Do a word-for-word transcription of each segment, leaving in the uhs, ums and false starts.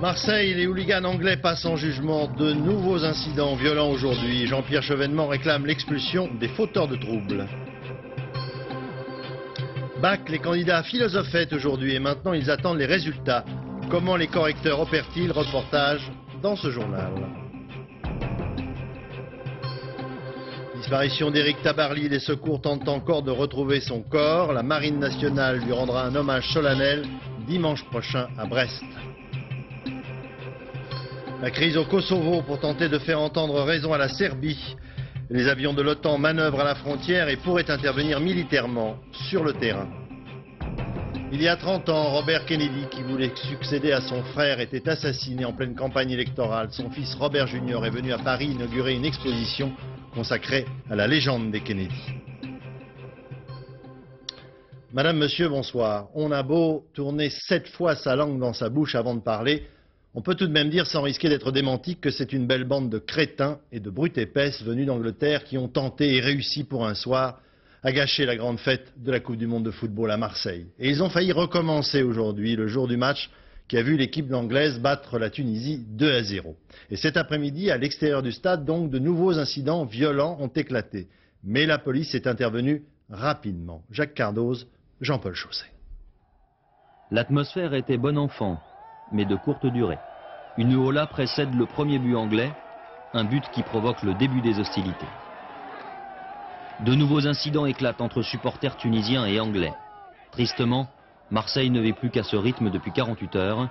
Marseille, les hooligans anglais passent en jugement. De nouveaux incidents violents aujourd'hui. Jean-Pierre Chevènement réclame l'expulsion des fauteurs de troubles. Bac, les candidats philosophaient aujourd'hui et maintenant ils attendent les résultats. Comment les correcteurs opèrent-ils? Reportage dans ce journal. Disparition d'Éric Tabarly, les secours tentent encore de retrouver son corps. La Marine nationale lui rendra un hommage solennel dimanche prochain à Brest. La crise au Kosovo pour tenter de faire entendre raison à la Serbie. Les avions de l'OTAN manœuvrent à la frontière et pourraient intervenir militairement sur le terrain. Il y a trente ans, Robert Kennedy, qui voulait succéder à son frère, était assassiné en pleine campagne électorale. Son fils Robert Junior est venu à Paris inaugurer une exposition consacrée à la légende des Kennedy. Madame, monsieur, bonsoir. On a beau tourner sept fois sa langue dans sa bouche avant de parler, on peut tout de même dire sans risquer d'être démenti que c'est une belle bande de crétins et de brutes épaisses venus d'Angleterre qui ont tenté et réussi pour un soir à gâcher la grande fête de la Coupe du Monde de football à Marseille. Et ils ont failli recommencer aujourd'hui, le jour du match qui a vu l'équipe anglaise battre la Tunisie deux à zéro. Et cet après-midi, à l'extérieur du stade, donc, de nouveaux incidents violents ont éclaté. Mais la police est intervenue rapidement. Jacques Cardoz, Jean-Paul Chausset. L'atmosphère était bon enfant, mais de courte durée. Une hola précède le premier but anglais, un but qui provoque le début des hostilités. De nouveaux incidents éclatent entre supporters tunisiens et anglais. Tristement, Marseille ne vit plus qu'à ce rythme depuis quarante-huit heures,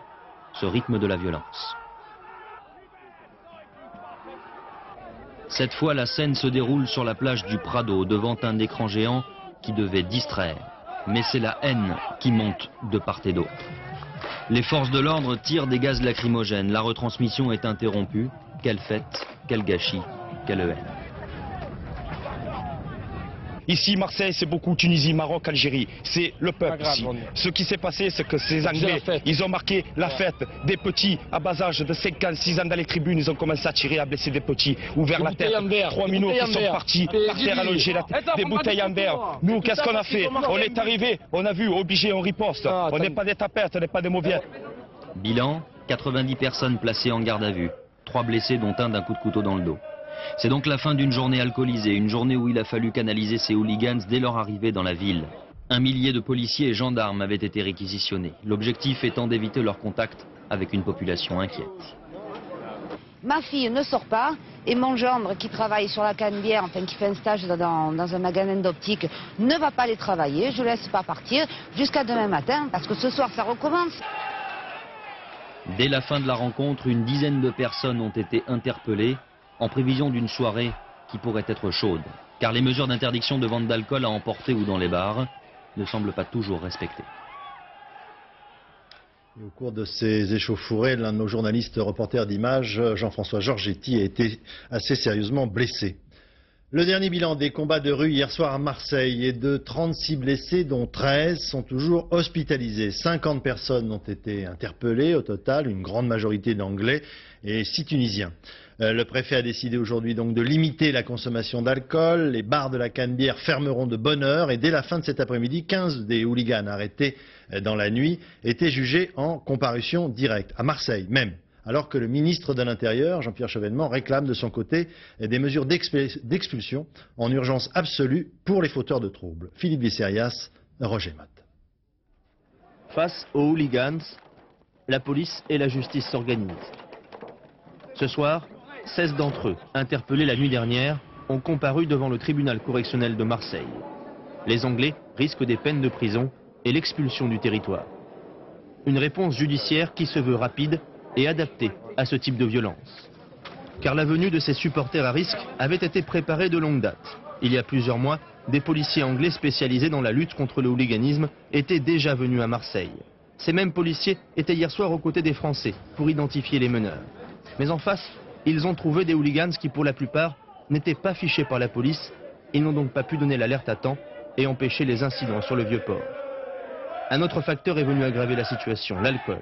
ce rythme de la violence. Cette fois, la scène se déroule sur la plage du Prado, devant un écran géant qui devait distraire. Mais c'est la haine qui monte de part et d'autre. Les forces de l'ordre tirent des gaz lacrymogènes. La retransmission est interrompue. Quelle fête, quel gâchis, quelle haine. Ici, Marseille, c'est beaucoup Tunisie, Maroc, Algérie. C'est le peuple grave, ici. Ce qui s'est passé, c'est que ces Anglais, ils ont marqué la fête. Des petits à bas âge de cinq ans, six ans dans les tribunes, ils ont commencé à tirer, à blesser des petits. Ouvert la tête, trois minots qui sont partis par terre, allongés la tête, des bouteilles en verre. Nous, qu'est-ce qu'on a fait? On est arrivé, on a vu, obligé, on riposte. On n'est pas des tapettes, on n'est pas des mauvais. Bilan, quatre-vingt-dix personnes placées en garde à vue. Trois blessés, dont un d'un coup de couteau dans le dos. C'est donc la fin d'une journée alcoolisée, une journée où il a fallu canaliser ces hooligans dès leur arrivée dans la ville. Un millier de policiers et gendarmes avaient été réquisitionnés, l'objectif étant d'éviter leur contact avec une population inquiète. Ma fille ne sort pas et mon gendre qui travaille sur la Canebière, enfin qui fait un stage dans, dans un magasin d'optique, ne va pas aller travailler. Je ne laisse pas partir jusqu'à demain matin parce que ce soir ça recommence. Dès la fin de la rencontre, une dizaine de personnes ont été interpellées, en prévision d'une soirée qui pourrait être chaude, car les mesures d'interdiction de vente d'alcool à emporter ou dans les bars ne semblent pas toujours respectées. Au cours de ces échauffourées, l'un de nos journalistes reporters d'images, Jean-François Giorgetti, a été assez sérieusement blessé. Le dernier bilan des combats de rue hier soir à Marseille est de trente-six blessés, dont treize sont toujours hospitalisés. cinquante personnes ont été interpellées au total, une grande majorité d'Anglais et six Tunisiens. Le préfet a décidé aujourd'hui donc de limiter la consommation d'alcool. Les bars de la Canebière fermeront de bonne heure et dès la fin de cet après-midi, quinze des hooligans arrêtés dans la nuit étaient jugés en comparution directe, à Marseille même. Alors que le ministre de l'Intérieur, Jean-Pierre Chevènement, réclame de son côté des mesures d'expulsion en urgence absolue pour les fauteurs de troubles. Philippe Vicerias, Roger Mat. Face aux hooligans, la police et la justice s'organisent. Ce soir, seize d'entre eux, interpellés la nuit dernière, ont comparu devant le tribunal correctionnel de Marseille. Les Anglais risquent des peines de prison et l'expulsion du territoire. Une réponse judiciaire qui se veut rapide et adaptée à ce type de violence. Car la venue de ces supporters à risque avait été préparée de longue date. Il y a plusieurs mois, des policiers anglais spécialisés dans la lutte contre le hooliganisme étaient déjà venus à Marseille. Ces mêmes policiers étaient hier soir aux côtés des Français pour identifier les meneurs. Mais en face, ils ont trouvé des hooligans qui, pour la plupart, n'étaient pas fichés par la police. Ils n'ont donc pas pu donner l'alerte à temps et empêcher les incidents sur le Vieux-Port. Un autre facteur est venu aggraver la situation, l'alcool.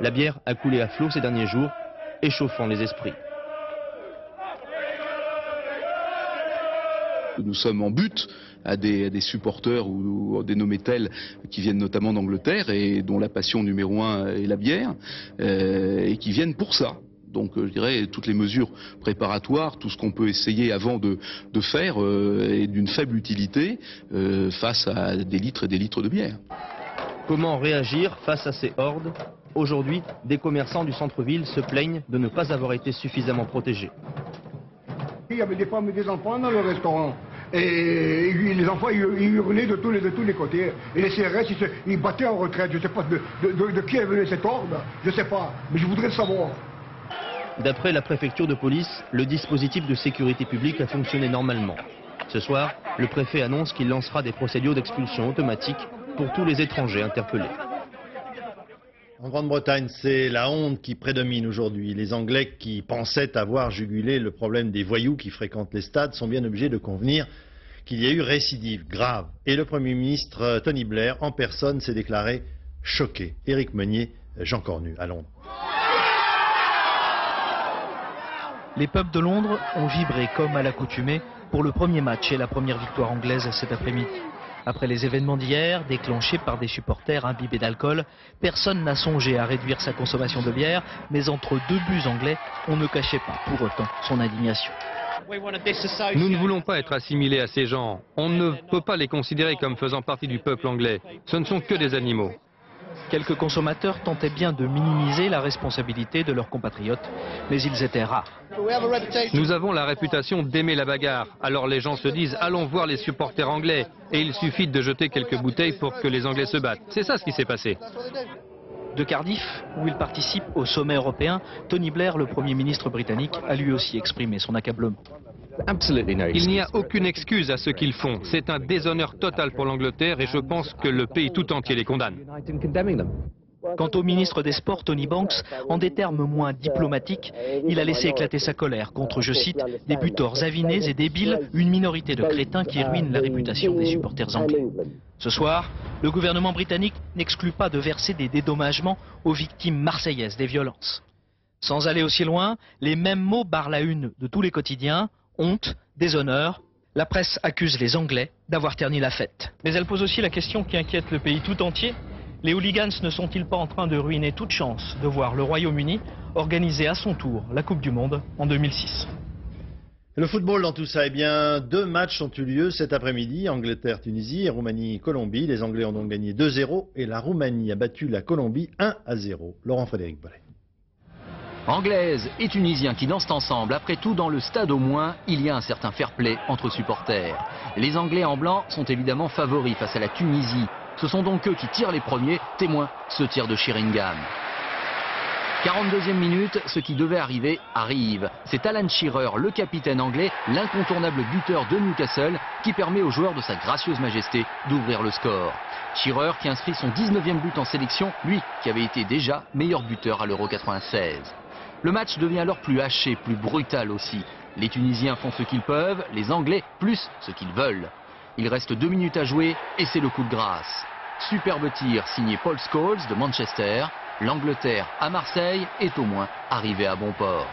La bière a coulé à flot ces derniers jours, échauffant les esprits. nous sommes en but à des, à des supporters ou, ou dénommés tels qui viennent notamment d'Angleterre et dont la passion numéro un est la bière euh, et qui viennent pour ça. Donc je dirais toutes les mesures préparatoires, tout ce qu'on peut essayer avant de, de faire euh, est d'une faible utilité euh, face à des litres et des litres de bière. Comment réagir face à ces hordes? Aujourd'hui, des commerçants du centre-ville se plaignent de ne pas avoir été suffisamment protégés. Il y avait des femmes et des enfants dans le restaurant. Et les enfants, ils, ils hurlaient de tous les, de tous les côtés. Et les C R S, ils, se, ils battaient en retraite. Je ne sais pas de, de, de, de qui est venue cette horde, je ne sais pas. Mais je voudrais le savoir. D'après la préfecture de police, le dispositif de sécurité publique a fonctionné normalement. Ce soir, le préfet annonce qu'il lancera des procédures d'expulsion automatique pour tous les étrangers interpellés. En Grande-Bretagne, c'est la honte qui prédomine aujourd'hui. Les Anglais qui pensaient avoir jugulé le problème des voyous qui fréquentent les stades sont bien obligés de convenir qu'il y a eu récidive grave. Et le Premier ministre Tony Blair, en personne, s'est déclaré choqué. Éric Meunier, Jean Cornu, à Londres. Les pubs de Londres ont vibré comme à l'accoutumée pour le premier match et la première victoire anglaise cet après-midi. Après les événements d'hier, déclenchés par des supporters imbibés d'alcool, personne n'a songé à réduire sa consommation de bière, mais entre deux buts anglais, on ne cachait pas pour autant son indignation. Nous ne voulons pas être assimilés à ces gens. On ne peut pas les considérer comme faisant partie du peuple anglais. Ce ne sont que des animaux. Quelques consommateurs tentaient bien de minimiser la responsabilité de leurs compatriotes, mais ils étaient rares. Nous avons la réputation d'aimer la bagarre, alors les gens se disent « allons voir les supporters anglais » et il suffit de jeter quelques bouteilles pour que les Anglais se battent. C'est ça ce qui s'est passé. De Cardiff, où il participe au sommet européen, Tony Blair, le Premier ministre britannique, a lui aussi exprimé son accablement. Il n'y a aucune excuse à ce qu'ils font. C'est un déshonneur total pour l'Angleterre et je pense que le pays tout entier les condamne. Quant au ministre des Sports, Tony Banks, en des termes moins diplomatiques, il a laissé éclater sa colère contre, je cite, des buteurs avinés et débiles, une minorité de crétins qui ruinent la réputation des supporters anglais. Ce soir, le gouvernement britannique n'exclut pas de verser des dédommagements aux victimes marseillaises des violences. Sans aller aussi loin, les mêmes mots barrent la une de tous les quotidiens. Honte, déshonneur, la presse accuse les Anglais d'avoir terni la fête. Mais elle pose aussi la question qui inquiète le pays tout entier. Les hooligans ne sont-ils pas en train de ruiner toute chance de voir le Royaume-Uni organiser à son tour la Coupe du Monde en deux mille six? Le football dans tout ça, eh bien, deux matchs ont eu lieu cet après-midi, Angleterre-Tunisie et Roumanie-Colombie. Les Anglais ont donc gagné deux zéro et la Roumanie a battu la Colombie un à zéro. Laurent-Frédéric Bollet. Anglaise et Tunisiens qui dansent ensemble. Après tout, dans le stade au moins, il y a un certain fair-play entre supporters. Les Anglais en blanc sont évidemment favoris face à la Tunisie. Ce sont donc eux qui tirent les premiers, témoins ce tir de Sheringham. quarante-deuxième minute, ce qui devait arriver arrive. C'est Alan Shearer, le capitaine anglais, l'incontournable buteur de Newcastle, qui permet aux joueurs de sa gracieuse majesté d'ouvrir le score. Shearer qui inscrit son dix-neuvième but en sélection, lui qui avait été déjà meilleur buteur à l'Euro quatre-vingt-seize. Le match devient alors plus haché, plus brutal aussi. Les Tunisiens font ce qu'ils peuvent, les Anglais plus ce qu'ils veulent. Il reste deux minutes à jouer et c'est le coup de grâce. Superbe tir signé Paul Scholes de Manchester. L'Angleterre à Marseille est au moins arrivée à bon port.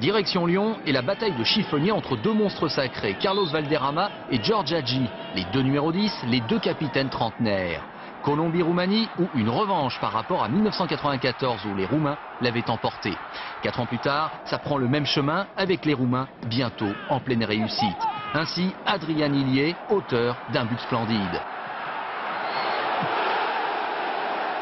Direction Lyon et la bataille de chiffonniers entre deux monstres sacrés, Carlos Valderrama et George Hagi. Les deux numéros dix, les deux capitaines trentenaires. Colombie-Roumanie ou une revanche par rapport à mille neuf cent quatre-vingt-quatorze où les Roumains l'avaient emporté. Quatre ans plus tard, ça prend le même chemin avec les Roumains bientôt en pleine réussite. Ainsi, Adrian Illier, auteur d'un but splendide.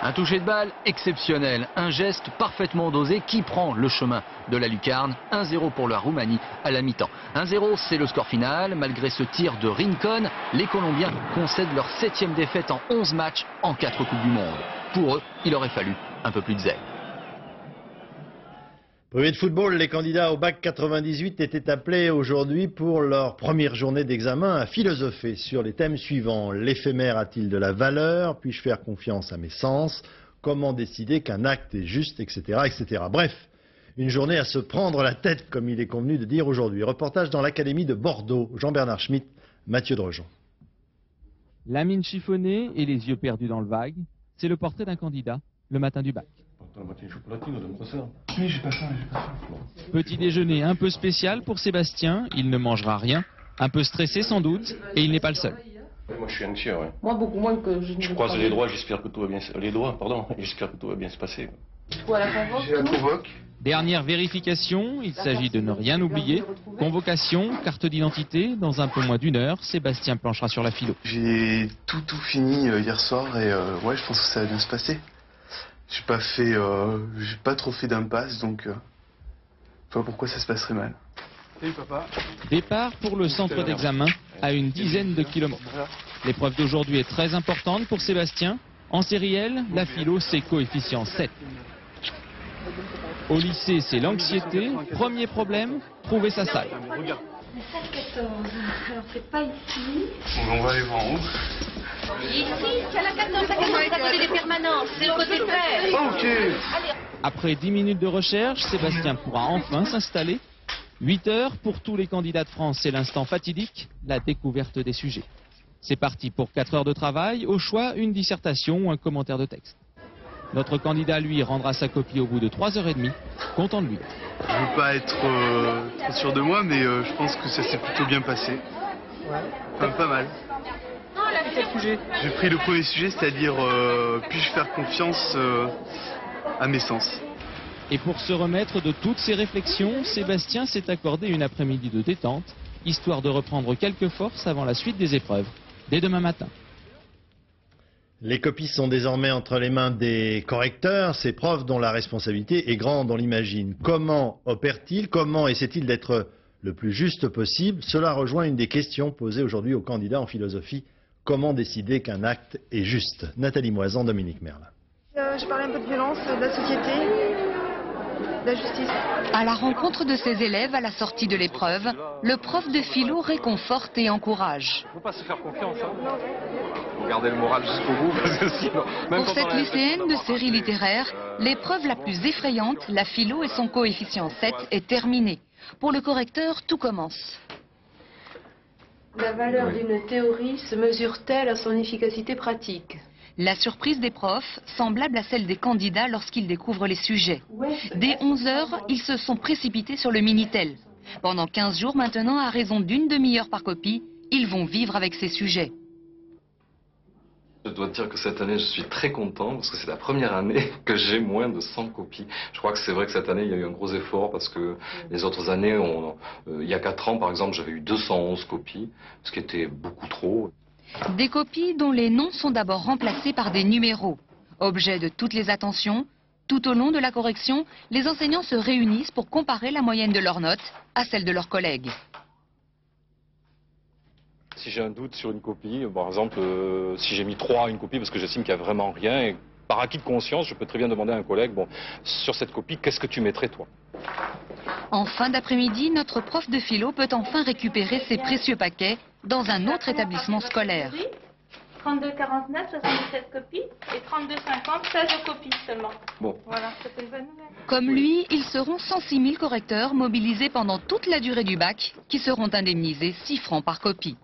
Un toucher de balle exceptionnel, un geste parfaitement dosé qui prend le chemin de la lucarne. un zéro pour la Roumanie à la mi-temps. un zéro, c'est le score final. Malgré ce tir de Rincon, les Colombiens concèdent leur septième défaite en onze matchs en quatre Coupes du Monde. Pour eux, il aurait fallu un peu plus de zèle. Privé de football, les candidats au bac quatre-vingt-dix-huit étaient appelés aujourd'hui pour leur première journée d'examen à philosopher sur les thèmes suivants. L'éphémère a-t-il de la valeur? Puis-je faire confiance à mes sens? Comment décider qu'un acte est juste, et cetera, et cetera. Bref, une journée à se prendre la tête, comme il est convenu de dire aujourd'hui. Reportage dans l'Académie de Bordeaux. Jean-Bernard Schmitt, Mathieu Drojean. La mine chiffonnée et les yeux perdus dans le vague, c'est le portrait d'un candidat le matin du bac. Attends, la moitié chocolatine, donne-moi ça. Oui, j'ai pas faim, j'ai pas faim. Petit déjeuner un peu spécial pour Sébastien, il ne mangera rien, un peu stressé sans doute, et il n'est pas le seul. Oui, moi je suis anxieux, ouais. Moi beaucoup moins que je ne Je croise les doigts, j'espère que tout va bien se... les doigts, pardon, j'espère que tout va bien se passer. Voilà, je la convoque. Dernière vérification, il s'agit de ne rien oublier. Convocation, carte d'identité, dans un peu moins d'une heure, Sébastien planchera sur la philo. J'ai tout tout fini euh, hier soir et euh, ouais, je pense que ça va bien se passer. J'ai pas fait, euh, j'ai pas trop fait d'impasse, donc euh, je vois pourquoi ça se passerait mal. Salut, papa. Départ pour le centre d'examen à une dizaine de kilomètres. L'épreuve d'aujourd'hui est très importante pour Sébastien. En série L, la philo c'est coefficient sept. Au lycée, c'est l'anxiété. Premier problème, trouver sa salle. La salle quatorze, alors c'est pas ici. On va aller voir où ? Ici, c'est à la quatorze, la quatorze, c'est à côté des permanences, c'est au côté vert. Après dix minutes de recherche, Sébastien pourra enfin s'installer. huit heures, pour tous les candidats de France, c'est l'instant fatidique, la découverte des sujets. C'est parti pour quatre heures de travail, au choix, une dissertation ou un commentaire de texte. Notre candidat, lui, rendra sa copie au bout de trois heures trente, content de lui. Je ne veux pas être euh, trop sûr de moi, mais euh, je pense que ça s'est plutôt bien passé. Enfin, pas mal. J'ai pris le premier sujet, c'est-à-dire euh, puis-je faire confiance euh, à mes sens. Et pour se remettre de toutes ces réflexions, Sébastien s'est accordé une après-midi de détente, histoire de reprendre quelques forces avant la suite des épreuves, dès demain matin. Les copies sont désormais entre les mains des correcteurs, ces profs dont la responsabilité est grande, on l'imagine. Comment opèrent-ils? Comment essaient-ils d'être le plus juste possible? Cela rejoint une des questions posées aujourd'hui aux candidats en philosophie. Comment décider qu'un acte est juste? Nathalie Moisan, Dominique Merlin. Euh, je parlais un peu de violence, de la société, de la justice. À la rencontre de ses élèves à la sortie de l'épreuve, le prof de philo réconforte et encourage. Il ne faut pas se faire confiance, hein. Garder le moral jusqu'au bout. Parce que sinon, même pour cette lycéenne de série littéraire, l'épreuve la plus effrayante, la philo et son coefficient sept, est terminée. Pour le correcteur, tout commence. La valeur d'une théorie se mesure-t-elle à son efficacité pratique? La surprise des profs, semblable à celle des candidats lorsqu'ils découvrent les sujets. Dès onze heures, ils se sont précipités sur le Minitel. Pendant quinze jours maintenant, à raison d'une demi-heure par copie, ils vont vivre avec ces sujets. Je dois dire que cette année, je suis très content parce que c'est la première année que j'ai moins de cent copies. Je crois que c'est vrai que cette année, il y a eu un gros effort parce que les autres années, on, euh, il y a quatre ans, par exemple, j'avais eu deux cent onze copies, ce qui était beaucoup trop. Des copies dont les noms sont d'abord remplacés par des numéros. Objet de toutes les attentions, tout au long de la correction, les enseignants se réunissent pour comparer la moyenne de leurs notes à celle de leurs collègues. Si j'ai un doute sur une copie, par exemple, euh, si j'ai mis trois à une copie parce que j'estime qu'il n'y a vraiment rien, et par acquis de conscience, je peux très bien demander à un collègue, bon, sur cette copie, qu'est-ce que tu mettrais, toi? En fin d'après-midi, notre prof de philo peut enfin récupérer ses précieux paquets dans un autre établissement scolaire. trente-deux quarante-neuf, soixante-dix-sept copies, et trente-deux cinquante, seize copies seulement. Bon. Voilà, c'est une bonne nouvelle. Comme lui, ils seront cent six mille correcteurs mobilisés pendant toute la durée du bac, qui seront indemnisés six francs par copie.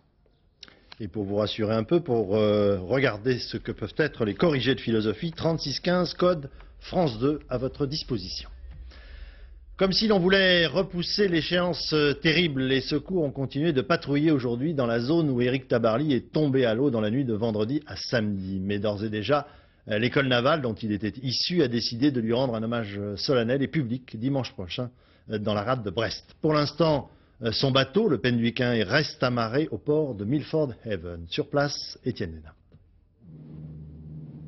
Et pour vous rassurer un peu, pour euh, regarder ce que peuvent être les corrigés de philosophie, trente-six quinze, code France deux à votre disposition. Comme si l'on voulait repousser l'échéance terrible, les secours ont continué de patrouiller aujourd'hui dans la zone où Éric Tabarly est tombé à l'eau dans la nuit de vendredi à samedi. Mais d'ores et déjà, l'école navale dont il était issu a décidé de lui rendre un hommage solennel et public dimanche prochain dans la rade de Brest. Pour l'instant, son bateau, le Pen Duick, reste amarré au port de Milford Haven. Sur place, Étienne Léna.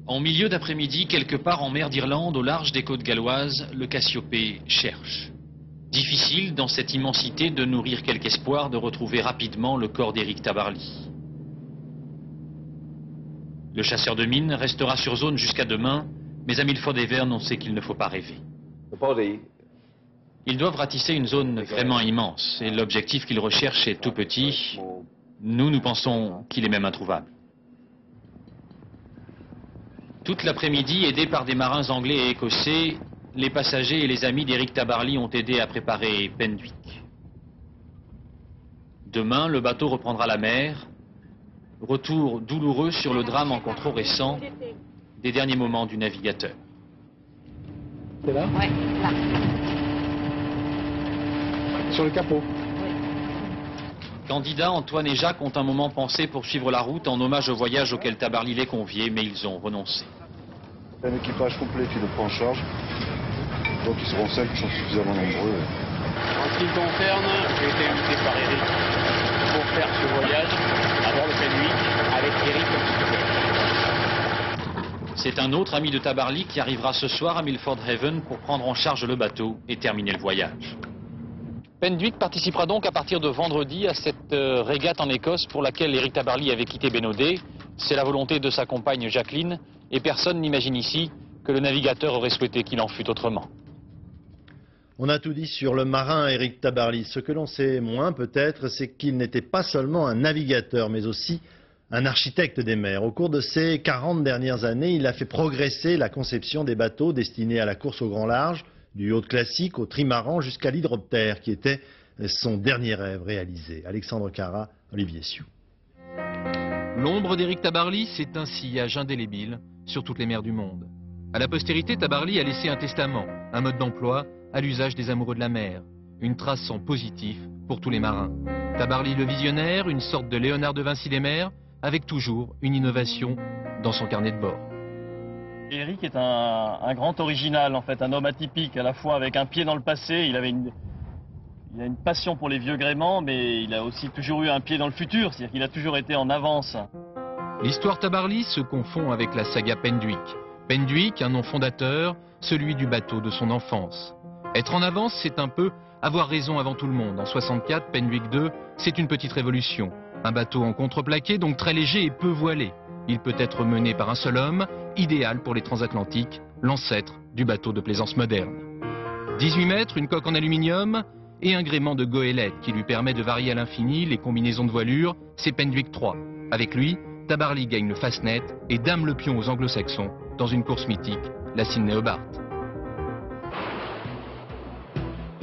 En milieu d'après-midi, quelque part en mer d'Irlande, au large des côtes galloises, le Cassiopée cherche. Difficile, dans cette immensité, de nourrir quelque espoir de retrouver rapidement le corps d'Éric Tabarly. Le chasseur de mines restera sur zone jusqu'à demain, mais à Milford Haven, on sait qu'il ne faut pas rêver. Ils doivent ratisser une zone vraiment immense, et l'objectif qu'ils recherchent est tout petit. Nous, nous pensons qu'il est même introuvable. Toute l'après-midi, aidés par des marins anglais et écossais, les passagers et les amis d'Éric Tabarly ont aidé à préparer Pen Duick. Demain, le bateau reprendra la mer. Retour douloureux sur le drame encore trop récent des derniers moments du navigateur. C'est là? Oui, là. Sur le capot. Candidats, Antoine et Jacques ont un moment pensé pour suivre la route en hommage au voyage auquel Tabarly les conviait, mais ils ont renoncé. Un équipage complet qui le prend en charge, donc ils seront cinq, ils sont suffisamment nombreux. En ce qui me concerne, j'ai été invité par Éric pour faire ce voyage à bord de Pen Duick avec Éric Tabarly. C'est un autre ami de Tabarly qui arrivera ce soir à Milford Haven pour prendre en charge le bateau et terminer le voyage. Pen Duick participera donc à partir de vendredi à cette euh, régate en Écosse pour laquelle Éric Tabarly avait quitté Bénodet. C'est la volonté de sa compagne Jacqueline et personne n'imagine ici que le navigateur aurait souhaité qu'il en fût autrement. On a tout dit sur le marin Éric Tabarly. Ce que l'on sait moins peut-être, c'est qu'il n'était pas seulement un navigateur mais aussi un architecte des mers. Au cours de ces quarante dernières années, il a fait progresser la conception des bateaux destinés à la course au grand large, du yacht classique au trimaran jusqu'à l'hydroptère, qui était son dernier rêve réalisé. Alexandre Cara, Olivier Sioux. L'ombre d'Éric Tabarly, c'est un sillage indélébile sur toutes les mers du monde. À la postérité, Tabarly a laissé un testament, un mode d'emploi à l'usage des amoureux de la mer, une trace en positif pour tous les marins. Tabarly le visionnaire, une sorte de Léonard de Vinci des mers, avec toujours une innovation dans son carnet de bord. Éric est un, un grand original, en fait, un homme atypique, à la fois avec un pied dans le passé. Il avait une, il a une passion pour les vieux gréements, mais il a aussi toujours eu un pied dans le futur, c'est-à-dire qu'il a toujours été en avance. L'histoire Tabarly se confond avec la saga Pen Duick. Pen Duick, un nom fondateur, celui du bateau de son enfance. Être en avance, c'est un peu avoir raison avant tout le monde. En soixante-quatre, Pen Duick deux, c'est une petite révolution. Un bateau en contreplaqué, donc très léger et peu voilé. Il peut être mené par un seul homme, idéal pour les transatlantiques, l'ancêtre du bateau de plaisance moderne. dix-huit mètres, une coque en aluminium et un gréement de goélette qui lui permet de varier à l'infini les combinaisons de voilure, c'est Pen Duick trois. Avec lui, Tabarly gagne le Fastnet et dame le pion aux anglo-saxons dans une course mythique, la Sydney-Hobart.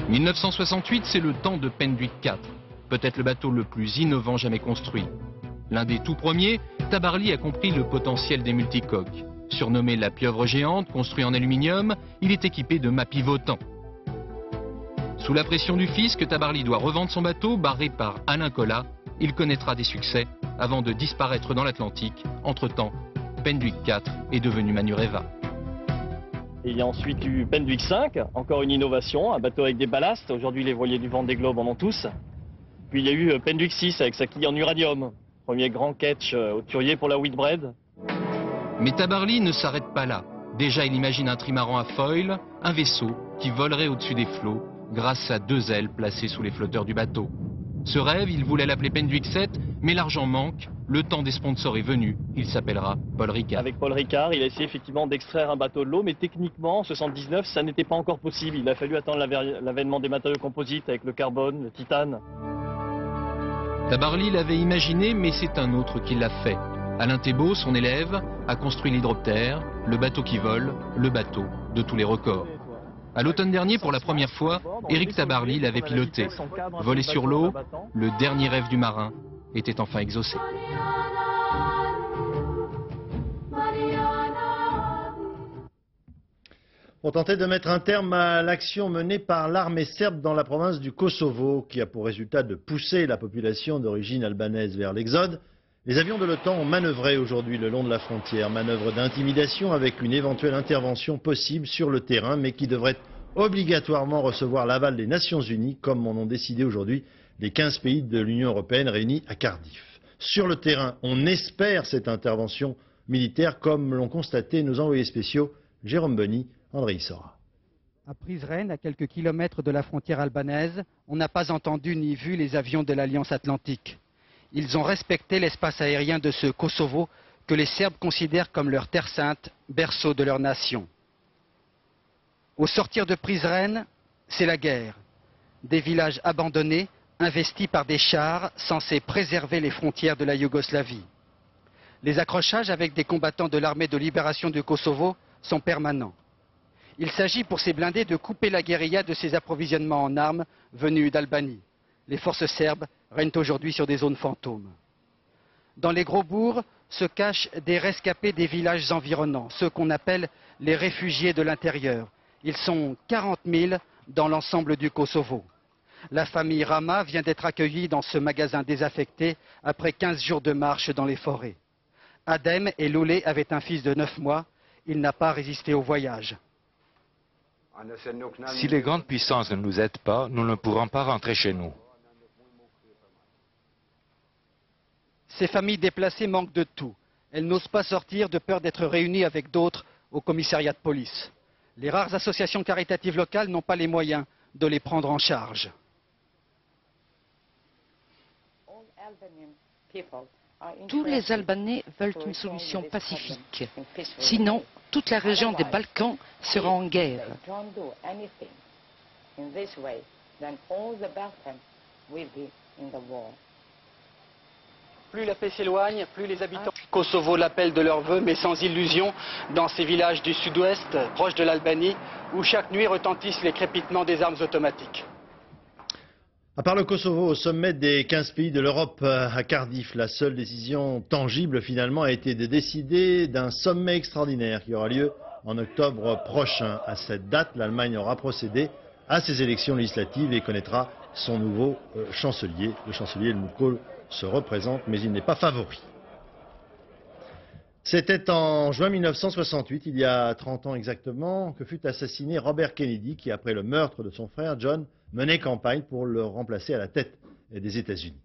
mille neuf cent soixante-huit, c'est le temps de Pen Duick quatre, peut-être le bateau le plus innovant jamais construit. L'un des tout premiers, Tabarly a compris le potentiel des multicoques. Surnommé la pieuvre géante, construit en aluminium, il est équipé de mâts pivotants. Sous la pression du fisc, Tabarly doit revendre son bateau, barré par Alain Collat. Il connaîtra des succès avant de disparaître dans l'Atlantique. Entre-temps, Pen Duick quatre est devenu Manureva. Il y a ensuite eu Pen Duick cinq, encore une innovation, un bateau avec des ballasts. Aujourd'hui, les voiliers du Vendée Globe en ont tous. Puis il y a eu Pen Duick six avec sa quille en uranium. Premier grand catch au Turier pour la Whitbread. Mais Tabarly ne s'arrête pas là. Déjà, il imagine un trimaran à foil, un vaisseau qui volerait au-dessus des flots grâce à deux ailes placées sous les flotteurs du bateau. Ce rêve, il voulait l'appeler Pen Duick sept, mais l'argent manque. Le temps des sponsors est venu. Il s'appellera Paul Ricard. Avec Paul Ricard, il a essayé effectivement d'extraire un bateau de l'eau, mais techniquement, en soixante-dix-neuf, ça n'était pas encore possible. Il a fallu attendre l'avènement des matériaux composites avec le carbone, le titane. Tabarly l'avait imaginé, mais c'est un autre qui l'a fait. Alain Thébault, son élève, a construit l'hydroptère, le bateau qui vole, le bateau de tous les records. À l'automne dernier, pour la première fois, Éric Tabarly l'avait piloté. Volé sur l'eau, le dernier rêve du marin était enfin exaucé. Pour tenter de mettre un terme à l'action menée par l'armée serbe dans la province du Kosovo, qui a pour résultat de pousser la population d'origine albanaise vers l'exode, les avions de l'OTAN ont manœuvré aujourd'hui le long de la frontière. Manœuvre d'intimidation avec une éventuelle intervention possible sur le terrain, mais qui devrait obligatoirement recevoir l'aval des Nations Unies, comme en ont décidé aujourd'hui les quinze pays de l'Union européenne réunis à Cardiff. Sur le terrain, on espère cette intervention militaire, comme l'ont constaté nos envoyés spéciaux Jérôme Beny, André Issora. À Prizren, à quelques kilomètres de la frontière albanaise, on n'a pas entendu ni vu les avions de l'Alliance Atlantique. Ils ont respecté l'espace aérien de ce Kosovo que les Serbes considèrent comme leur terre sainte, berceau de leur nation. Au sortir de Prizren, c'est la guerre. Des villages abandonnés, investis par des chars censés préserver les frontières de la Yougoslavie. Les accrochages avec des combattants de l'armée de libération du Kosovo sont permanents. Il s'agit pour ces blindés de couper la guérilla de ses approvisionnements en armes venus d'Albanie. Les forces serbes règnent aujourd'hui sur des zones fantômes. Dans les gros bourgs se cachent des rescapés des villages environnants, ceux qu'on appelle les réfugiés de l'intérieur. Ils sont quarante mille dans l'ensemble du Kosovo. La famille Rama vient d'être accueillie dans ce magasin désaffecté après quinze jours de marche dans les forêts. Adem et Loulé avaient un fils de neuf mois. Il n'a pas résisté au voyage. Si les grandes puissances ne nous aident pas, nous ne pourrons pas rentrer chez nous. Ces familles déplacées manquent de tout. Elles n'osent pas sortir de peur d'être réunies avec d'autres au commissariat de police. Les rares associations caritatives locales n'ont pas les moyens de les prendre en charge. Tous les Albanais veulent une solution pacifique. Sinon, toute la région des Balkans sera en guerre. Plus la paix s'éloigne, plus les habitants du Kosovo l'appellent de leur vœu, mais sans illusion, dans ces villages du sud-ouest, proches de l'Albanie, où chaque nuit retentissent les crépitements des armes automatiques. À part le Kosovo, au sommet des quinze pays de l'Europe à Cardiff, la seule décision tangible finalement a été de décider d'un sommet extraordinaire qui aura lieu en octobre prochain. À cette date, l'Allemagne aura procédé à ses élections législatives et connaîtra son nouveau euh, chancelier. Le chancelier Helmut Kohl se représente, mais il n'est pas favori. C'était en juin mille neuf cent soixante-huit, il y a trente ans exactement, que fut assassiné Robert Kennedy, qui après le meurtre de son frère John, menait campagne pour le remplacer à la tête des États-Unis.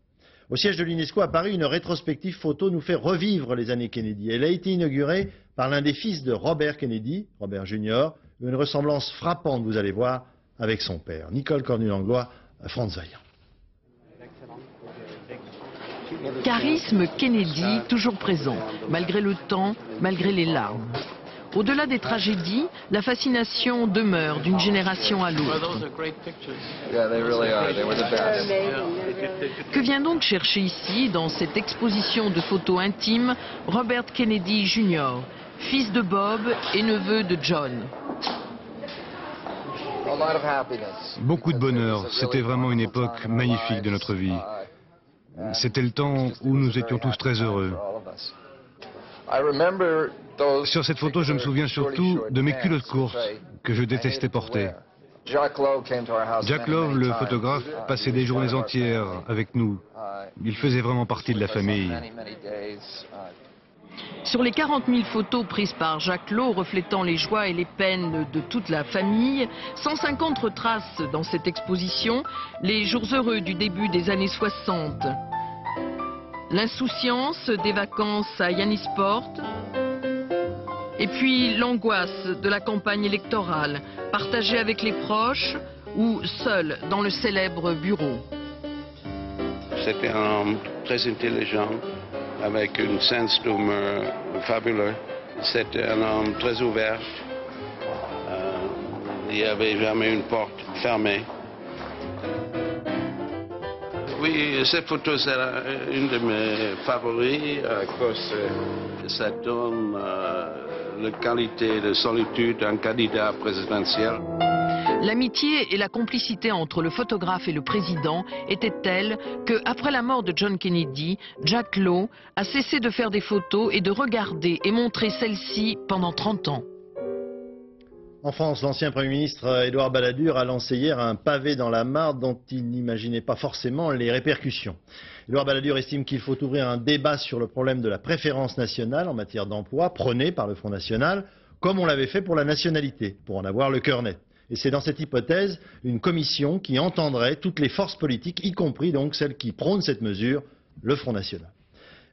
Au siège de l'UNESCO à Paris, une rétrospective photo nous fait revivre les années Kennedy. Elle a été inaugurée par l'un des fils de Robert Kennedy, Robert Junior, une ressemblance frappante, vous allez voir, avec son père. Nicole Cornu-Langlois, Franz Vaillant. Charisme Kennedy toujours présent, malgré le temps, malgré les larmes. Au-delà des tragédies, la fascination demeure d'une génération à l'autre. Que vient donc chercher ici, dans cette exposition de photos intimes, Robert Kennedy Junior, fils de Bob et neveu de John? Beaucoup de bonheur, c'était vraiment une époque magnifique de notre vie. C'était le temps où nous étions tous très heureux. Sur cette photo, je me souviens surtout de mes culottes courtes que je détestais porter. Jacques Lowe, le photographe, passait des journées entières avec nous. Il faisait vraiment partie de la famille. Sur les quarante mille photos prises par Jacques Lowe, reflétant les joies et les peines de toute la famille, cent cinquante retracent dans cette exposition les jours heureux du début des années soixante. L'insouciance des vacances à Yannisport, et puis l'angoisse de la campagne électorale, partagée avec les proches ou seule dans le célèbre bureau. C'était un homme très intelligent, avec une sens d'humour fabuleux. C'était un homme très ouvert. Euh, il n'y avait jamais une porte fermée. Oui, cette photo, c'est une de mes favoris à cause de ça donne euh, la qualité de solitude d'un candidat présidentiel. L'amitié et la complicité entre le photographe et le président étaient telles que, après la mort de John Kennedy, Jacques Lowe a cessé de faire des photos et de regarder et montrer celles-ci pendant trente ans. En France, l'ancien Premier ministre Édouard Balladur a lancé hier un pavé dans la mare dont il n'imaginait pas forcément les répercussions. Édouard Balladur estime qu'il faut ouvrir un débat sur le problème de la préférence nationale en matière d'emploi prônée par le Front National, comme on l'avait fait pour la nationalité, pour en avoir le cœur net. Et c'est dans cette hypothèse une commission qui entendrait toutes les forces politiques, y compris donc celles qui prônent cette mesure, le Front National.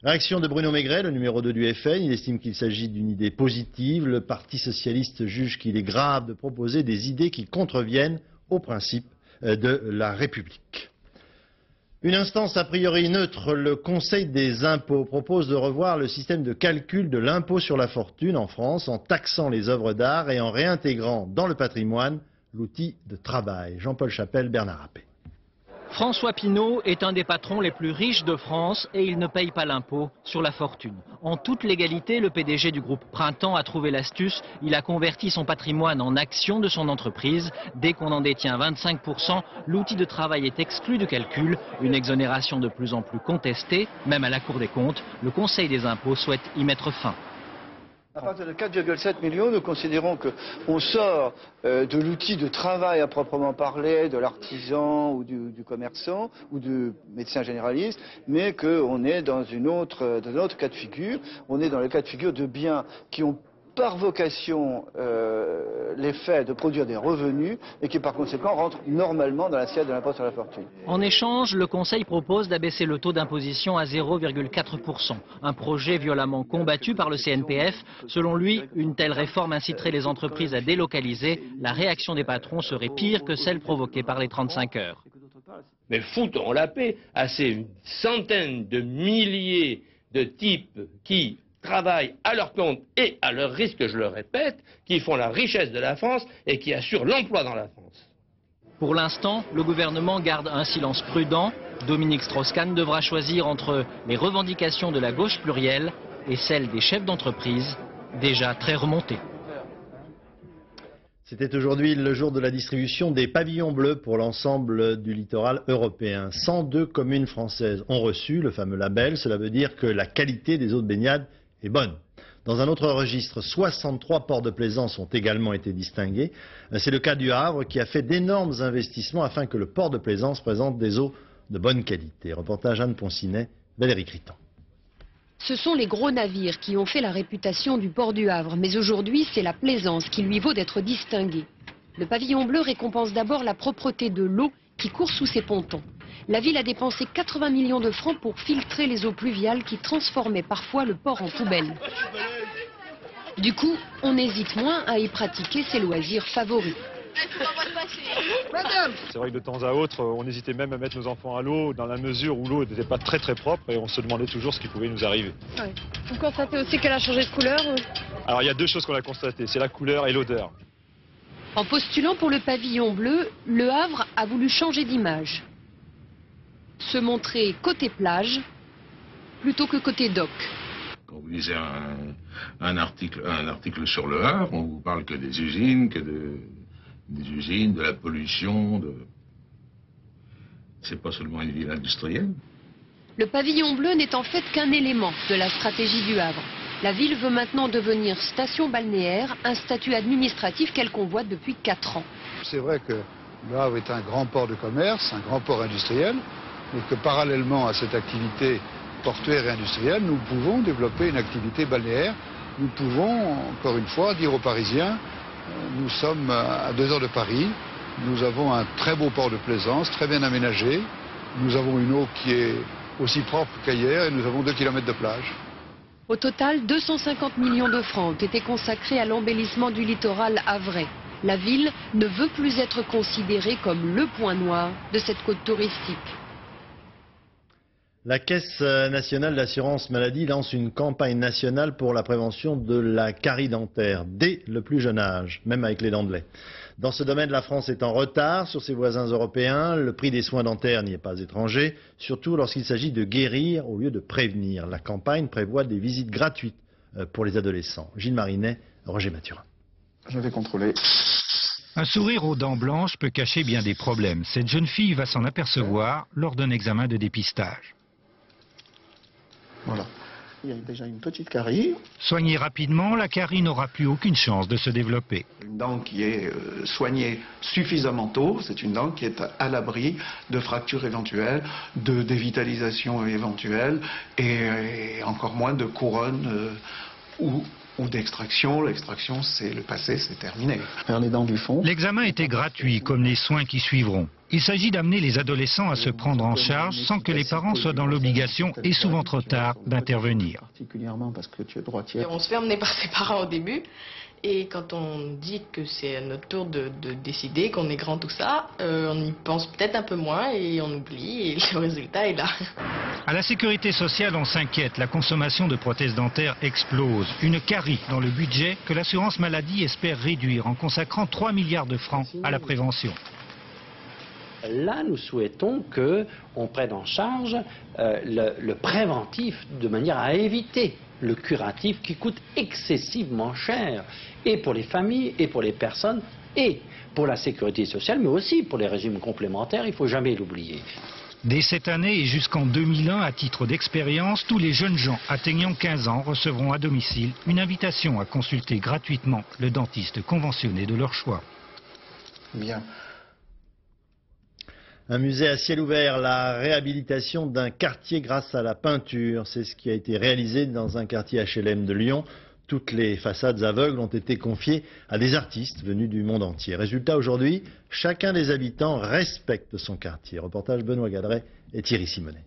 Réaction de Bruno Maigret, le numéro deux du F N. Il estime qu'il s'agit d'une idée positive. Le Parti socialiste juge qu'il est grave de proposer des idées qui contreviennent aux principes de la République. Une instance a priori neutre, le Conseil des impôts propose de revoir le système de calcul de l'impôt sur la fortune en France en taxant les œuvres d'art et en réintégrant dans le patrimoine l'outil de travail. Jean-Paul Chapelle, Bernard Rappé. François Pinault est un des patrons les plus riches de France et il ne paye pas l'impôt sur la fortune. En toute légalité, le P D G du groupe Printemps a trouvé l'astuce. Il a converti son patrimoine en actions de son entreprise. Dès qu'on en détient vingt-cinq pour cent, l'outil de travail est exclu du calcul. Une exonération de plus en plus contestée, même à la Cour des comptes. Le Conseil des impôts souhaite y mettre fin. À partir de quatre virgule sept millions, nous considérons qu'on sort euh, de l'outil de travail à proprement parler, de l'artisan ou du, du commerçant ou du médecin généraliste, mais qu'on est dans, une autre, dans un autre cas de figure. On est dans le cas de figure de biens qui ont par vocation euh, l'effet de produire des revenus et qui par conséquent rentrent normalement dans l'assiette de l'impôt sur la fortune. En échange, le Conseil propose d'abaisser le taux d'imposition à zéro virgule quatre pour cent. Un projet violemment combattu par le C N P F. Selon lui, une telle réforme inciterait les entreprises à délocaliser. La réaction des patrons serait pire que celle provoquée par les trente-cinq heures. Mais foutons la paix à ces centaines de milliers de types qui travaillent à leur compte et à leur risque, je le répète, qui font la richesse de la France et qui assurent l'emploi dans la France. Pour l'instant, le gouvernement garde un silence prudent. Dominique Strauss-Kahn devra choisir entre les revendications de la gauche plurielle et celles des chefs d'entreprise, déjà très remontés. C'était aujourd'hui le jour de la distribution des pavillons bleus pour l'ensemble du littoral européen. cent deux communes françaises ont reçu le fameux label. Cela veut dire que la qualité des eaux de baignade est bonne. Dans un autre registre, soixante-trois ports de plaisance ont également été distingués. C'est le cas du Havre qui a fait d'énormes investissements afin que le port de plaisance présente des eaux de bonne qualité. Reportage Anne Poncinet, Valérie Criton. Ce sont les gros navires qui ont fait la réputation du port du Havre, mais aujourd'hui c'est la plaisance qui lui vaut d'être distinguée. Le pavillon bleu récompense d'abord la propreté de l'eau qui court sous ses pontons. La ville a dépensé quatre-vingts millions de francs pour filtrer les eaux pluviales qui transformaient parfois le port en poubelle. Du coup, on hésite moins à y pratiquer ses loisirs favoris. C'est vrai que de temps à autre, on hésitait même à mettre nos enfants à l'eau, dans la mesure où l'eau n'était pas très très propre et on se demandait toujours ce qui pouvait nous arriver. Ouais. Vous constatez aussi qu'elle a changé de couleur ou... Alors il y a deux choses qu'on a constatées, c'est la couleur et l'odeur. En postulant pour le pavillon bleu, Le Havre a voulu changer d'image. Se montrer côté plage plutôt que côté dock. Quand vous lisez un, un, article, un article sur Le Havre, on vous parle que des usines, que de... des usines, de la pollution, de... c'est pas seulement une ville industrielle. Le pavillon bleu n'est en fait qu'un élément de la stratégie du Havre. La ville veut maintenant devenir station balnéaire, un statut administratif qu'elle convoite depuis quatre ans. C'est vrai que Le Havre est un grand port de commerce, un grand port industriel, mais que parallèlement à cette activité portuaire et industrielle, nous pouvons développer une activité balnéaire. Nous pouvons, encore une fois, dire aux Parisiens: nous sommes à deux heures de Paris, nous avons un très beau port de plaisance, très bien aménagé, nous avons une eau qui est aussi propre qu'ailleurs et nous avons deux kilomètres de plage. Au total, deux cent cinquante millions de francs ont été consacrés à l'embellissement du littoral havrais. La ville ne veut plus être considérée comme le point noir de cette côte touristique. La Caisse nationale d'assurance maladie lance une campagne nationale pour la prévention de la carie dentaire dès le plus jeune âge, même avec les dents de lait. Dans ce domaine, la France est en retard sur ses voisins européens. Le prix des soins dentaires n'y est pas étranger, surtout lorsqu'il s'agit de guérir au lieu de prévenir. La campagne prévoit des visites gratuites pour les adolescents. Gilles Marinet, Roger Mathurin. Je vais contrôler. Un sourire aux dents blanches peut cacher bien des problèmes. Cette jeune fille va s'en apercevoir lors d'un examen de dépistage. Voilà. Il y a déjà une petite carie. Soignée rapidement, la carie n'aura plus aucune chance de se développer. Une dent qui est soignée suffisamment tôt, c'est une dent qui est à l'abri de fractures éventuelles, de dévitalisation éventuelle et, et encore moins de couronne euh, ou, ou d'extraction. L'extraction, c'est le passé, c'est terminé. Vers les dents du fond. L'examen était gratuit, comme les soins qui suivront. Il s'agit d'amener les adolescents à se prendre en charge sans que les parents soient dans l'obligation, et souvent trop tard, d'intervenir. Particulièrement parce que tu es droitière. On se fait emmener par ses parents au début, et quand on dit que c'est notre tour de, de décider, qu'on est grand, tout ça, euh, on y pense peut-être un peu moins et on oublie, et le résultat est là. À la Sécurité sociale, on s'inquiète. La consommation de prothèses dentaires explose. Une carie dans le budget que l'assurance maladie espère réduire en consacrant trois milliards de francs à la prévention. Là, nous souhaitons qu'on prenne en charge euh, le, le préventif de manière à éviter le curatif qui coûte excessivement cher, et pour les familles, et pour les personnes, et pour la sécurité sociale, mais aussi pour les régimes complémentaires, il ne faut jamais l'oublier. Dès cette année et jusqu'en deux mille un, à titre d'expérience, tous les jeunes gens atteignant quinze ans recevront à domicile une invitation à consulter gratuitement le dentiste conventionné de leur choix. Bien. Un musée à ciel ouvert, la réhabilitation d'un quartier grâce à la peinture. C'est ce qui a été réalisé dans un quartier H L M de Lyon. Toutes les façades aveugles ont été confiées à des artistes venus du monde entier. Résultat, aujourd'hui, chacun des habitants respecte son quartier. Reportage Benoît Gadret et Thierry Simonet.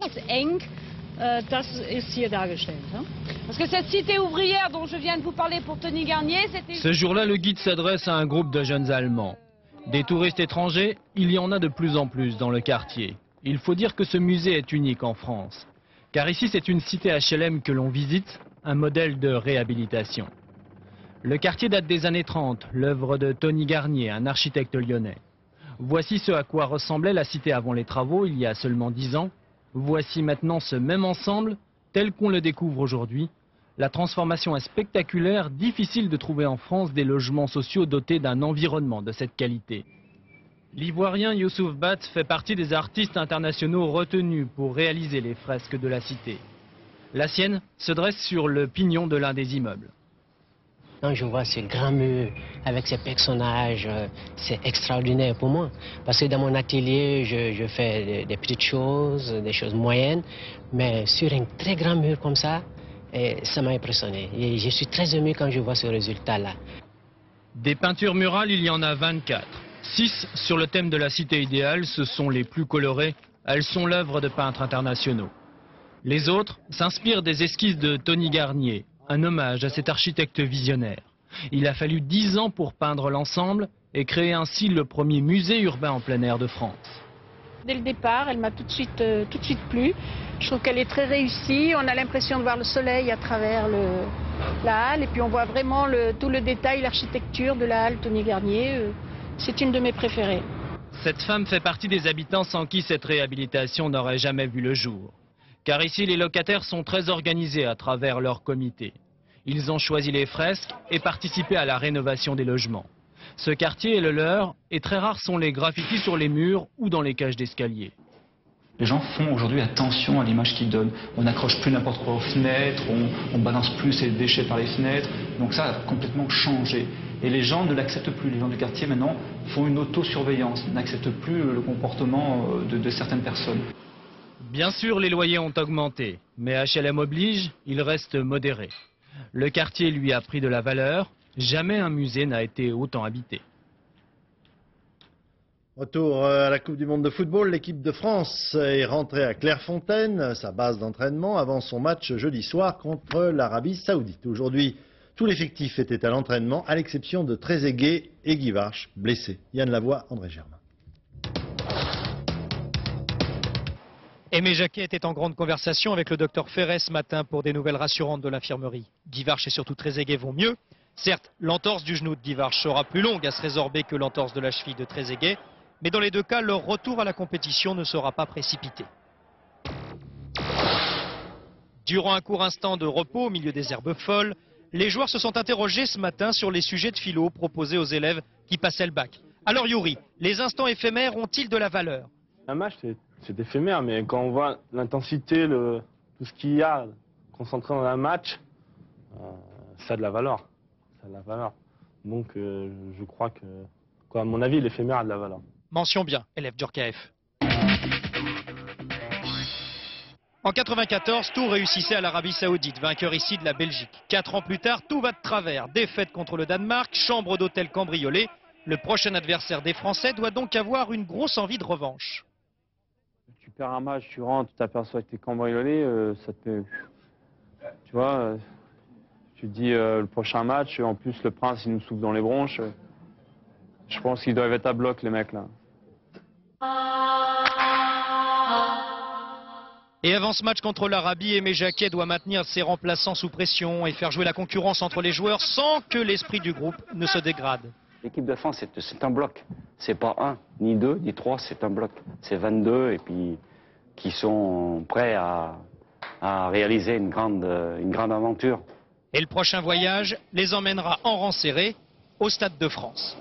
Parce que cette cité ouvrière dont je viens de vous parler pour Tony Garnier, c'était... Ce jour-là, le guide s'adresse à un groupe de jeunes Allemands. Des touristes étrangers, il y en a de plus en plus dans le quartier. Il faut dire que ce musée est unique en France. Car ici, c'est une cité H L M que l'on visite, un modèle de réhabilitation. Le quartier date des années trente, l'œuvre de Tony Garnier, un architecte lyonnais. Voici ce à quoi ressemblait la cité avant les travaux, il y a seulement dix ans. Voici maintenant ce même ensemble, tel qu'on le découvre aujourd'hui. La transformation est spectaculaire, difficile de trouver en France des logements sociaux dotés d'un environnement de cette qualité. L'Ivoirien Youssouf Bat fait partie des artistes internationaux retenus pour réaliser les fresques de la cité. La sienne se dresse sur le pignon de l'un des immeubles. Quand je vois ces grands murs avec ces personnages, c'est extraordinaire pour moi. Parce que dans mon atelier, je, je fais des, des petites choses, des choses moyennes, mais sur un très grand mur comme ça, et ça m'a impressionné. Et je suis très ému quand je vois ce résultat-là. Des peintures murales, il y en a vingt-quatre. Six sur le thème de la cité idéale, ce sont les plus colorées. Elles sont l'œuvre de peintres internationaux. Les autres s'inspirent des esquisses de Tony Garnier, un hommage à cet architecte visionnaire. Il a fallu dix ans pour peindre l'ensemble et créer ainsi le premier musée urbain en plein air de France. Dès le départ, elle m'a tout de suite, euh, tout de suite plu. Je trouve qu'elle est très réussie. On a l'impression de voir le soleil à travers le, la halle. Et puis on voit vraiment le, tout le détail, l'architecture de la halle Tony Garnier. Euh, c'est une de mes préférées. Cette femme fait partie des habitants sans qui cette réhabilitation n'aurait jamais vu le jour. Car ici, les locataires sont très organisés à travers leur comité. Ils ont choisi les fresques et participé à la rénovation des logements. Ce quartier est le leur et très rares sont les graffitis sur les murs ou dans les cages d'escalier. Les gens font aujourd'hui attention à l'image qu'ils donnent. On n'accroche plus n'importe quoi aux fenêtres, on, on balance plus ses déchets par les fenêtres. Donc ça a complètement changé. Et les gens ne l'acceptent plus. Les gens du quartier maintenant font une autosurveillance, n'acceptent plus le comportement de, de certaines personnes. Bien sûr, les loyers ont augmenté, mais H L M oblige, ils restent modérés. Le quartier lui a pris de la valeur. Jamais un musée n'a été autant habité. Retour à la Coupe du Monde de football, l'équipe de France est rentrée à Clairefontaine, sa base d'entraînement, avant son match jeudi soir contre l'Arabie Saoudite. Aujourd'hui, tout l'effectif était à l'entraînement, à l'exception de Trezeguet et Guivarc'h, blessés. Yann Lavoie, André Germain. Aimé Jacquet était en grande conversation avec le docteur Ferret ce matin pour des nouvelles rassurantes de l'infirmerie. Guivarc'h et surtout Trezeguet vont mieux. Certes, l'entorse du genou de Guivarc'h sera plus longue à se résorber que l'entorse de la cheville de Trezeguet, mais dans les deux cas, leur retour à la compétition ne sera pas précipité. Durant un court instant de repos au milieu des herbes folles, les joueurs se sont interrogés ce matin sur les sujets de philo proposés aux élèves qui passaient le bac. Alors Youri, les instants éphémères ont-ils de la valeur? Un match, c'est... C'est éphémère, mais quand on voit l'intensité, tout ce qu'il y a concentré dans un match, euh, ça a de la valeur. Ça a de la valeur. Donc euh, je crois que, quoi, à mon avis, l'éphémère a de la valeur. Mention bien, élève Djorkaeff. En mille neuf cent quatre-vingt-quatorze, tout réussissait à l'Arabie Saoudite, vainqueur ici de la Belgique. Quatre ans plus tard, tout va de travers. Défaite contre le Danemark, chambre d'hôtel cambriolée. Le prochain adversaire des Français doit donc avoir une grosse envie de revanche. Tu perds un match, tu rentres, tu t'aperçois que t'es cambriolé, euh, ça te... Tu vois, euh, tu te dis euh, le prochain match, en plus le prince il nous souffle dans les bronches. Euh, je pense qu'ils doivent être à bloc les mecs là. Et avant ce match contre l'Arabie, Aimé Jacquet doit maintenir ses remplaçants sous pression et faire jouer la concurrence entre les joueurs sans que l'esprit du groupe ne se dégrade. L'équipe de France, c'est un bloc. C'est pas un, ni deux, ni trois, c'est un bloc. C'est vingt-deux et puis qui sont prêts à, à réaliser une grande, une grande aventure. Et le prochain voyage les emmènera en rang serré au Stade de France.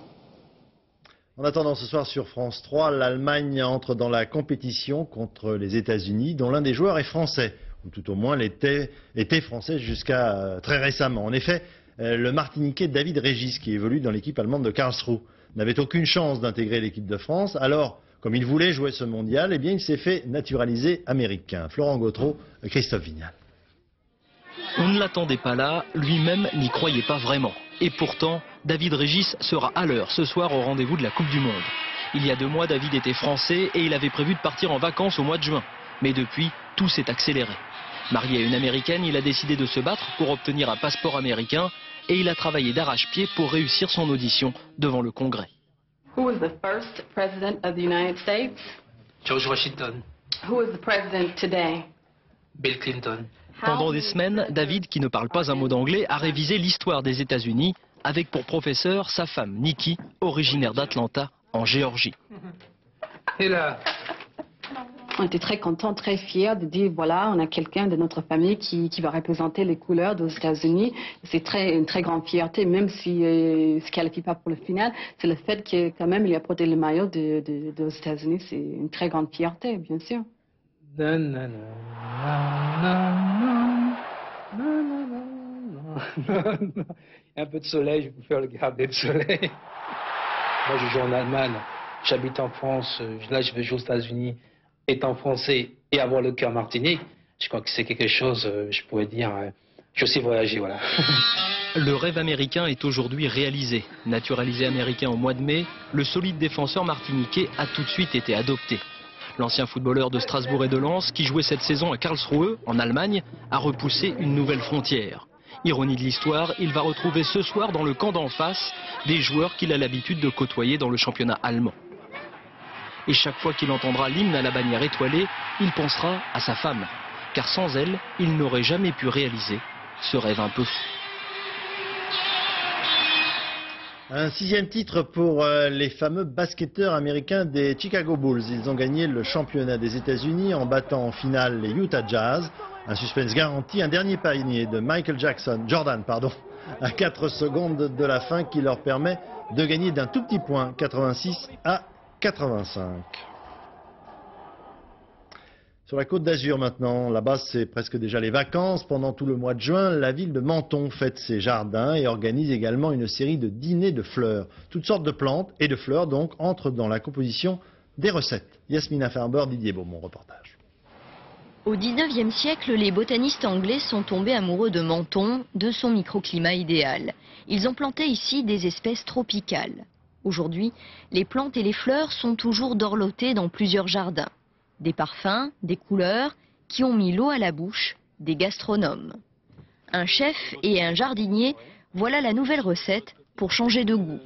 En attendant, ce soir sur France trois, l'Allemagne entre dans la compétition contre les États-Unis, dont l'un des joueurs est français, ou tout au moins l'était était français jusqu'à très récemment. En effet, le Martiniquais David Régis, qui évolue dans l'équipe allemande de Karlsruhe, n'avait aucune chance d'intégrer l'équipe de France. Alors, comme il voulait jouer ce mondial, eh bien, il s'est fait naturaliser américain. Florent Gautreau, Christophe Vignal. On ne l'attendait pas là, lui-même n'y croyait pas vraiment. Et pourtant, David Régis sera à l'heure ce soir au rendez-vous de la Coupe du Monde. Il y a deux mois, David était français et il avait prévu de partir en vacances au mois de juin. Mais depuis, tout s'est accéléré. Marié à une américaine, il a décidé de se battre pour obtenir un passeport américain et il a travaillé d'arrache-pied pour réussir son audition devant le Congrès. Who was the first president of the United States? George Washington. Who is the president today? Bill Clinton. Pendant des semaines, David, qui ne parle pas un mot d'anglais, a révisé l'histoire des États-Unis avec pour professeur sa femme Nikki, originaire d'Atlanta, en Géorgie. Et là, on était très contents, très fiers de dire voilà, on a quelqu'un de notre famille qui, qui va représenter les couleurs des États-Unis. C'est très, une très grande fierté, même si euh, se qualifie pas pour le final. C'est le fait que quand même il a porté le maillot de, de, de, des États-Unis, c'est une très grande fierté, bien sûr. Non, non, non, non, non, non. Un peu de soleil, je vais vous faire le garder de soleil. Moi, je joue en Allemagne, j'habite en France, là, je vais jouer aux États-Unis, étant français et avoir le cœur martinique, je crois que c'est quelque chose, je pourrais dire, je sais voyager, voilà. Le rêve américain est aujourd'hui réalisé. Naturalisé américain au mois de mai, le solide défenseur martiniquais a tout de suite été adopté. L'ancien footballeur de Strasbourg et de Lens, qui jouait cette saison à Karlsruhe, en Allemagne, a repoussé une nouvelle frontière. Ironie de l'histoire, il va retrouver ce soir dans le camp d'en face des joueurs qu'il a l'habitude de côtoyer dans le championnat allemand. Et chaque fois qu'il entendra l'hymne à la bannière étoilée, il pensera à sa femme. Car sans elle, il n'aurait jamais pu réaliser ce rêve un peu fou. Un sixième titre pour les fameux basketteurs américains des Chicago Bulls. Ils ont gagné le championnat des États-Unis en battant en finale les Utah Jazz. Un suspense garanti, un dernier panier de Michael Jackson, Jordan, pardon, à quatre secondes de la fin qui leur permet de gagner d'un tout petit point, quatre-vingt-six à quatre-vingt-cinq. Sur la Côte d'Azur maintenant, là-bas c'est presque déjà les vacances. Pendant tout le mois de juin, la ville de Menton fête ses jardins et organise également une série de dîners de fleurs. Toutes sortes de plantes et de fleurs donc entrent dans la composition des recettes. Yasmina Farber, Didier Beaumont, reportage. Au dix-neuvième siècle, les botanistes anglais sont tombés amoureux de Menton, de son microclimat idéal. Ils ont planté ici des espèces tropicales. Aujourd'hui, les plantes et les fleurs sont toujours dorlotées dans plusieurs jardins. Des parfums, des couleurs, qui ont mis l'eau à la bouche, des gastronomes. Un chef et un jardinier, voilà la nouvelle recette pour changer de goût.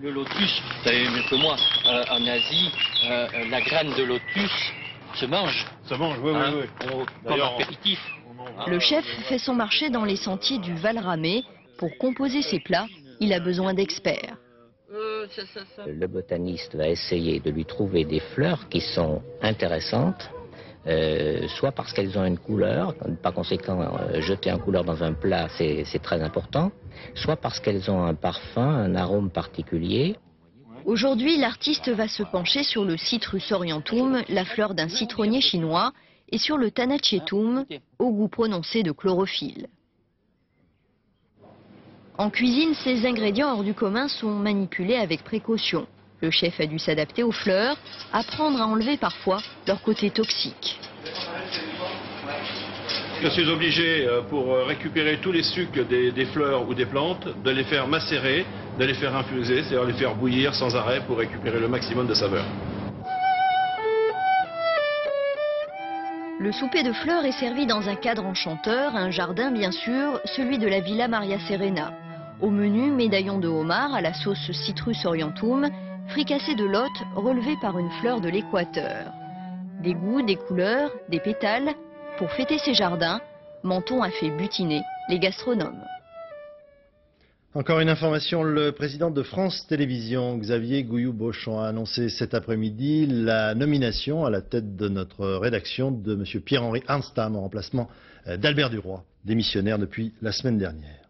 Le lotus, vous savez mieux que moi, euh, en Asie, euh, la graine de lotus... Se mange. Ça mange, oui, hein, oui, oui. Comme apéritif. Le chef fait son marché dans les sentiers du Val-Ramé. Pour composer ses plats, il a besoin d'experts. Le botaniste va essayer de lui trouver des fleurs qui sont intéressantes, euh, soit parce qu'elles ont une couleur, par conséquent, jeter un couleur dans un plat, c'est très important, soit parce qu'elles ont un parfum, un arôme particulier. Aujourd'hui, l'artiste va se pencher sur le Citrus orientum, la fleur d'un citronnier chinois, et sur le Tanacetum, au goût prononcé de chlorophylle. En cuisine, ces ingrédients hors du commun sont manipulés avec précaution. Le chef a dû s'adapter aux fleurs, apprendre à enlever parfois leur côté toxique. Je suis obligé, pour récupérer tous les sucres des, des fleurs ou des plantes, de les faire macérer, de les faire infuser, c'est-à-dire les faire bouillir sans arrêt pour récupérer le maximum de saveur. Le souper de fleurs est servi dans un cadre enchanteur, un jardin bien sûr, celui de la Villa Maria Serena. Au menu, médaillon de homard à la sauce Citrus orientum, fricassé de lotte relevé par une fleur de l'Équateur. Des goûts, des couleurs, des pétales... Pour fêter ses jardins, Menton a fait butiner les gastronomes. Encore une information, le président de France Télévisions, Xavier Gouillou-Bochon, a annoncé cet après-midi la nomination à la tête de notre rédaction de M. Pierre-Henri Arnstam en remplacement d'Albert Duroy, démissionnaire depuis la semaine dernière.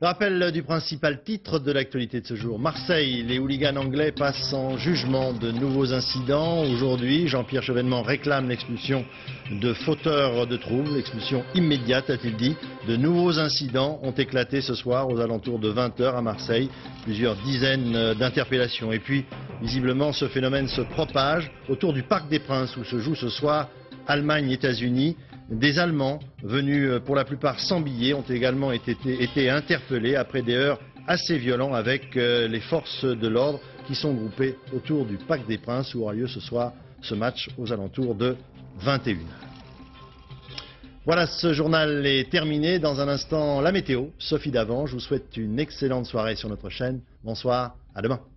Rappel du principal titre de l'actualité de ce jour. Marseille, les hooligans anglais passent en jugement de nouveaux incidents. Aujourd'hui, Jean-Pierre Chevènement réclame l'expulsion de fauteurs de troubles, l'expulsion immédiate, a-t-il dit. De nouveaux incidents ont éclaté ce soir aux alentours de vingt heures à Marseille. Plusieurs dizaines d'interpellations. Et puis, visiblement, ce phénomène se propage autour du Parc des Princes où se joue ce soir Allemagne-États-Unis. Des Allemands, venus pour la plupart sans billets, ont également été, été interpellés après des heurts assez violents avec les forces de l'ordre qui sont groupées autour du Parc des Princes où aura lieu ce soir ce match aux alentours de vingt et une heures. Voilà, ce journal est terminé. Dans un instant, la météo. Sophie Davant, je vous souhaite une excellente soirée sur notre chaîne. Bonsoir, à demain.